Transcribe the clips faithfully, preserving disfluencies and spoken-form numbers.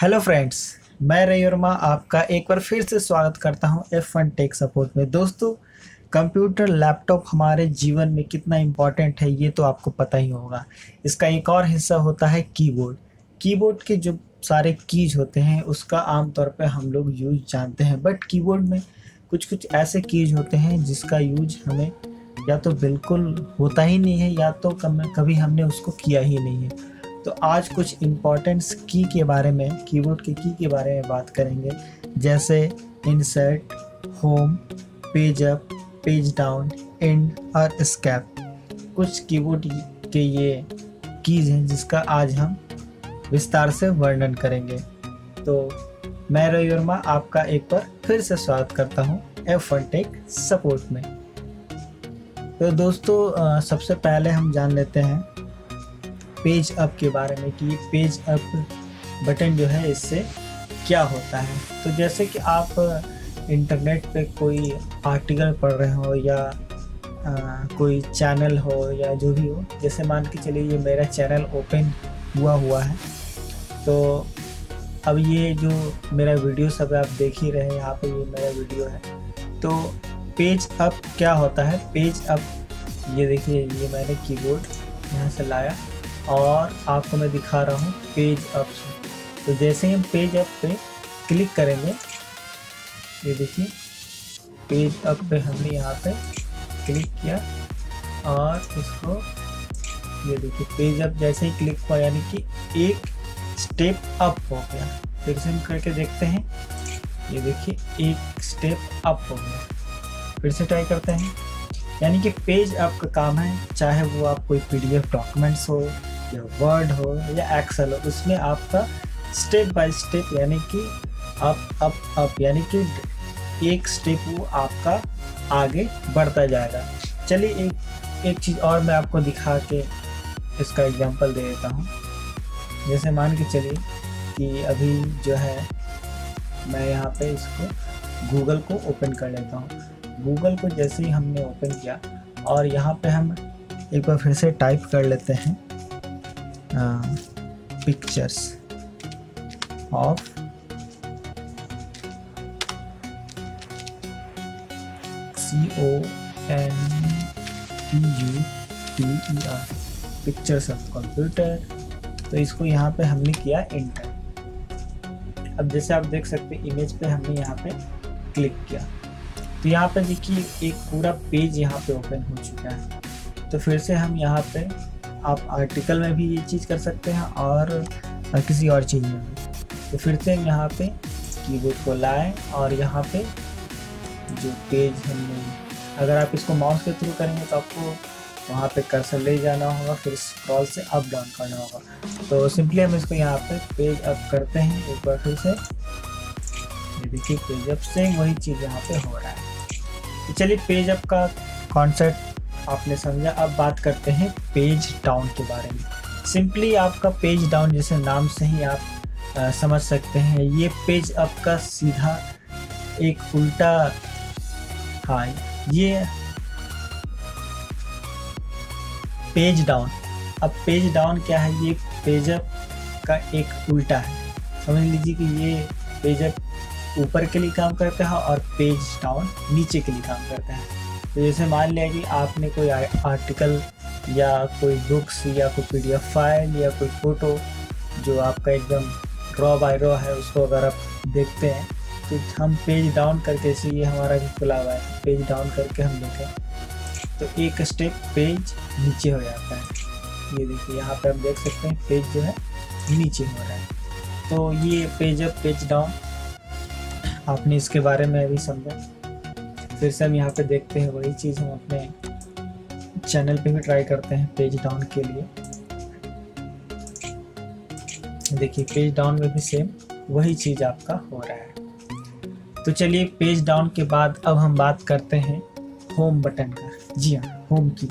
Hello friends, मैं रॉय वर्मा आपका एक बार फिर से स्वागत करता हूं एफ वन टेक सपोर्ट में। दोस्तों, कंप्यूटर लैपटॉप हमारे जीवन में कितना इम्पॉर्टेंट है ये तो आपको पता ही होगा। इसका एक और हिस्सा होता है कीबोर्ड। कीबोर्ड के जो सारे कीज होते हैं उसका आमतौर पर हम लोग यूज जानते हैं, बट कीबोर्ड में कुछ कुछ ऐसे कीज होते हैं जिसका यूज हमें या तो बिल्कुल होता ही नहीं है या तो कभी हमने उसको किया ही नहीं है। तो आज कुछ इम्पॉर्टेंट्स की के बारे में, कीबोर्ड के की के बारे में बात करेंगे, जैसे insert, home, page up, page down, and और एस्केप। कुछ कीबोर्ड के ये कीज हैं जिसका आज हम विस्तार से वर्णन करेंगे। तो मैं रॉय वर्मा आपका एक बार फिर से स्वागत करता हूँ एफ वन टेक सपोर्ट में। तो दोस्तों, सबसे पहले हम जान लेते हैं पेज अप के बारे में कि पेज अप बटन जो है इससे क्या होता है। तो जैसे कि आप इंटरनेट पे कोई आर्टिकल पढ़ रहे हो या आ, कोई चैनल हो या जो भी हो, जैसे मान के चलिए ये मेरा चैनल ओपन हुआ हुआ है, तो अब ये जो मेरा वीडियो सब आप देख ही रहे हैं, यहाँ पे ये मेरा वीडियो है। तो पेज अप क्या होता है? पेज अप, ये देखिए ये मैंने कीबोर्ड यहाँ से लाया और आपको मैं दिखा रहा हूँ पेज अप। तो जैसे ही हम पेज अप पे क्लिक करेंगे, ये देखिए पेज अप पे हमने यहाँ पे क्लिक किया और इसको ये देखिए पेज अप जैसे ही क्लिक हुआ यानी कि एक स्टेप अप हो गया। फिर से हम करके देखते हैं, ये देखिए एक स्टेप अप हो गया। फिर से ट्राई करते हैं। यानी कि पेज अप का काम है, चाहे वो आप कोई पीडीएफ डॉक्यूमेंट्स हो या वर्ड हो या एक्सेल हो, उसमें आपका स्टेप बाय स्टेप यानी कि अप अप अप यानी कि एक स्टेप वो आपका आगे बढ़ता जाएगा। चलिए एक एक चीज़ और मैं आपको दिखा के इसका एग्जांपल दे देता हूँ। जैसे मान के चलिए कि अभी जो है मैं यहाँ पे इसको गूगल को ओपन कर लेता हूँ। गूगल को जैसे ही हमने ओपन किया और यहाँ पे हम एक बार फिर से टाइप कर लेते हैं pictures of C O N P U T E R pictures of computer. तो इसको यहाँ पे हमने किया इंटर। अब जैसे आप देख सकते हैं इमेज पे हमने यहाँ पे क्लिक किया तो यहाँ पे देखिए एक पूरा पेज यहाँ पे ओपन हो चुका है। तो फिर से हम यहाँ पे, आप आर्टिकल में भी ये चीज़ कर सकते हैं और किसी और चीज़ में भी। तो फिर से हम यहाँ पे कीबोर्ड को लाएँ और यहाँ पे जो पेज हमने, अगर आप इसको माउस के थ्रू करेंगे तो आपको वहाँ पे कर्सर ले जाना होगा, फिर स्क्रॉल से अप डाउन करना होगा। तो सिंपली हम इसको यहाँ पे पेज अप करते हैं एक बार फिर से। ये देखिए पेज अप, सेम वही चीज़ यहाँ पे हो रहा है। तो चलिए पेज अप का कॉन्सेप्ट आपने समझा। अब बात करते हैं पेज डाउन के बारे में। सिंपली आपका पेज डाउन, जैसे नाम से ही आप आ, समझ सकते हैं, ये पेज अप का सीधा एक उल्टा, हाँ ये पेज डाउन। अब पेज डाउन क्या है? ये पेज अप का एक उल्टा है। समझ लीजिए कि ये पेज अप ऊपर के लिए काम करता है और पेज डाउन नीचे के लिए काम करता है। तो जैसे मान लिया कि आपने कोई आर्टिकल या कोई बुक्स या कोई पीडीएफ फाइल या कोई फ़ोटो जो आपका एकदम रॉ बाय रॉ है, उसको अगर आप देखते हैं तो हम पेज डाउन करके, ऐसे ये हमारा भी खुला हुआ है, पेज डाउन करके हम देखें तो एक स्टेप पेज नीचे हो जाता है। ये देखिए यहाँ पे हम देख सकते हैं पेज जो है नीचे हो रहा है। तो ये पेज अप पेज डाउन आपने इसके बारे में अभी समझा। फिर से हम यहाँ पे देखते हैं वही चीज़ हम अपने चैनल पे भी ट्राई करते हैं पेज डाउन के लिए। देखिए पेज डाउन में भी सेम वही चीज़ आपका हो रहा है। तो चलिए पेज डाउन के बाद अब हम बात करते हैं होम बटन का। जी हाँ, होम की,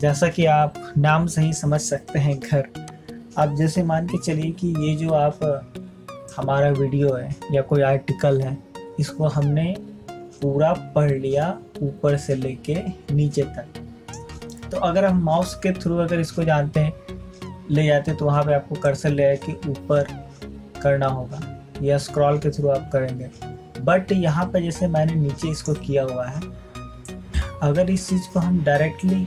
जैसा कि आप नाम से ही समझ सकते हैं घर। आप जैसे मान के चलिए कि ये जो आप हमारा वीडियो है या कोई आर्टिकल है, इसको हमने पूरा पढ़ लिया ऊपर से लेके नीचे तक। तो अगर हम माउस के थ्रू अगर इसको जानते हैं ले जाते तो वहाँ पे आपको कर्सर ले आया कि ऊपर करना होगा या स्क्रॉल के थ्रू आप करेंगे। बट यहाँ पर जैसे मैंने नीचे इसको किया हुआ है, अगर इस चीज़ को हम डायरेक्टली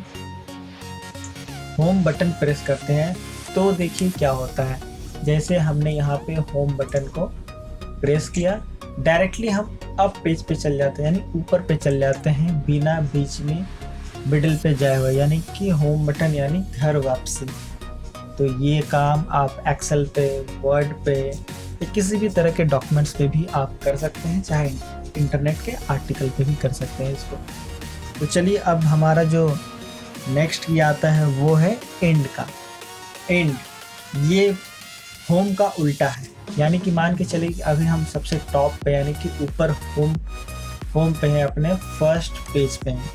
होम बटन प्रेस करते हैं तो देखिए क्या होता है। जैसे हमने यहाँ पे होम बटन को प्रेस किया, डायरेक्टली हम अप पेज पे चल जाते हैं, यानी ऊपर पे चल जाते हैं बिना बीच में मिडल पे जाए हुए, यानी कि होम बटन यानी घर वापसी। तो ये काम आप एक्सेल पे, वर्ड पे या किसी भी तरह के डॉक्यूमेंट्स पे भी आप कर सकते हैं, चाहे इंटरनेट के आर्टिकल पे भी कर सकते हैं इसको। तो चलिए अब हमारा जो नेक्स्ट की आता है वो है एंड का। एंड ये होम का उल्टा है, यानी कि मान के चलिए कि अभी हम सबसे टॉप पे यानी कि ऊपर होम होम पे है, अपने फर्स्ट पेज पे हैं।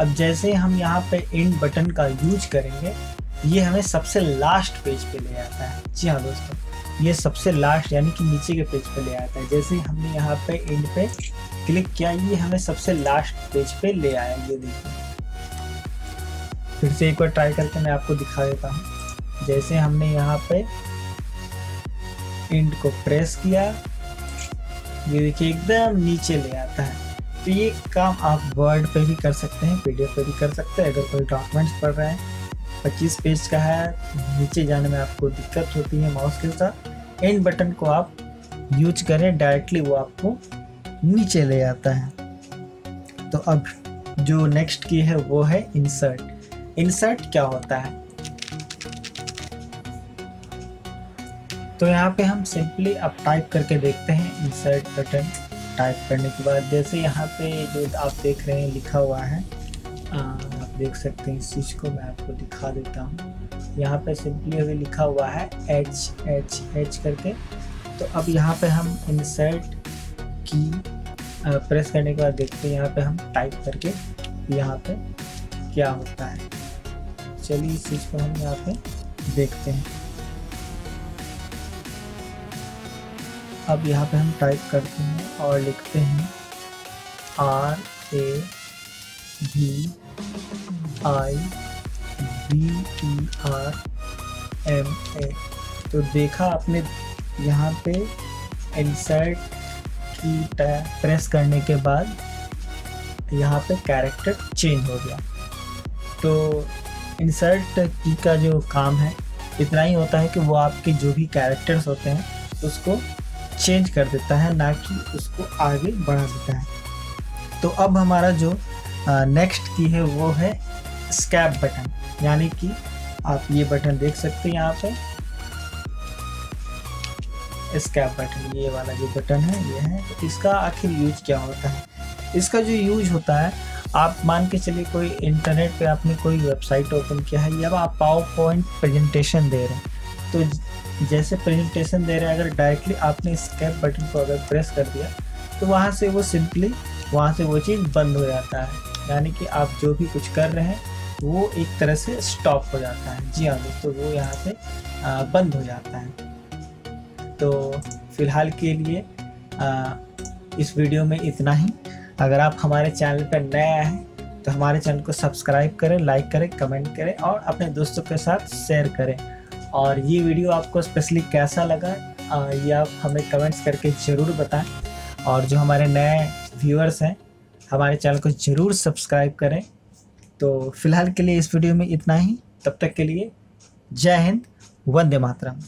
अब जैसे हम यहाँ पे एंड बटन का यूज करेंगे, ये हमें सबसे लास्ट पेज पे ले आता है। जी हाँ दोस्तों, ये सबसे लास्ट यानी कि नीचे के पेज पे ले आता है। जैसे हमने यहाँ पे एंड पे क्लिक किया, ये हमें सबसे लास्ट पेज पे ले आया। ये देखिए, फिर से एक बार ट्राई करके मैं आपको दिखा देता हूँ। जैसे हमने यहाँ पे एंड को प्रेस किया, ये देखिए एकदम नीचे ले आता है। तो ये काम आप वर्ड पे भी कर सकते हैं, पीडीएफ पे भी कर सकते हैं। अगर कोई डॉक्यूमेंट्स पढ़ रहे हैं पच्चीस पेज का है, नीचे जाने में आपको दिक्कत होती है माउस के साथ, एंड बटन को आप यूज करें, डायरेक्टली वो आपको नीचे ले आता है। तो अब जो नेक्स्ट की है वो है इंसर्ट। इंसर्ट क्या होता है? तो यहाँ पे हम सिंपली अब टाइप करके देखते हैं इंसर्ट बटन। टाइप करने के बाद जैसे यहाँ पे जो आप देख रहे हैं लिखा हुआ है, आ, आप देख सकते हैं। इस चीज़ को मैं आपको दिखा देता हूँ। यहाँ पे सिंपली अभी लिखा हुआ है एच एच एच करके। तो अब यहाँ पे हम इंसर्ट की आ, प्रेस करने के बाद देखते हैं यहाँ पे हम टाइप करके यहाँ पे क्या होता है। चलिए इस चीज को हम यहाँ पे देखते हैं। अब यहाँ पे हम टाइप करते हैं और लिखते हैं R A V I B E R M A. तो देखा आपने यहाँ पे इंसर्ट की प्रेस करने के बाद यहाँ पे कैरेक्टर चेंज हो गया। तो इंसर्ट की का जो काम है इतना ही होता है कि वो आपके जो भी कैरेक्टर्स होते हैं उसको चेंज कर देता है, ना कि उसको आगे बढ़ा देता है। तो अब हमारा जो नेक्स्ट की है वो है स्कैब बटन, यानी कि आप ये बटन देख सकते हैं यहाँ पे स्कैब बटन, ये वाला जो बटन है ये है। तो इसका आखिर यूज क्या होता है? इसका जो यूज होता है, आप मान के चलिए कोई इंटरनेट पे आपने कोई वेबसाइट ओपन किया है या आप पावर पॉइंट प्रेजेंटेशन दे रहे हैं। तो जैसे प्रेजेंटेशन दे रहे हैं, अगर डायरेक्टली आपने स्कैब बटन को अगर प्रेस कर दिया तो वहाँ से वो सिंपली वहाँ से वो चीज़ बंद हो जाता है, यानी कि आप जो भी कुछ कर रहे हैं वो एक तरह से स्टॉप हो जाता है। जी हाँ दोस्तों, वो यहाँ से बंद हो जाता है। तो फिलहाल के लिए आ, इस वीडियो में इतना ही। अगर आप हमारे चैनल पर नए आए हैं तो हमारे चैनल को सब्सक्राइब करें, लाइक करें, कमेंट करें और अपने दोस्तों के साथ शेयर करें। और ये वीडियो आपको स्पेशली कैसा लगा ये आप हमें कमेंट्स करके ज़रूर बताएं। और जो हमारे नए व्यूअर्स हैं, हमारे चैनल को ज़रूर सब्सक्राइब करें। तो फिलहाल के लिए इस वीडियो में इतना ही। तब तक के लिए जय हिंद, वंदे मातरम।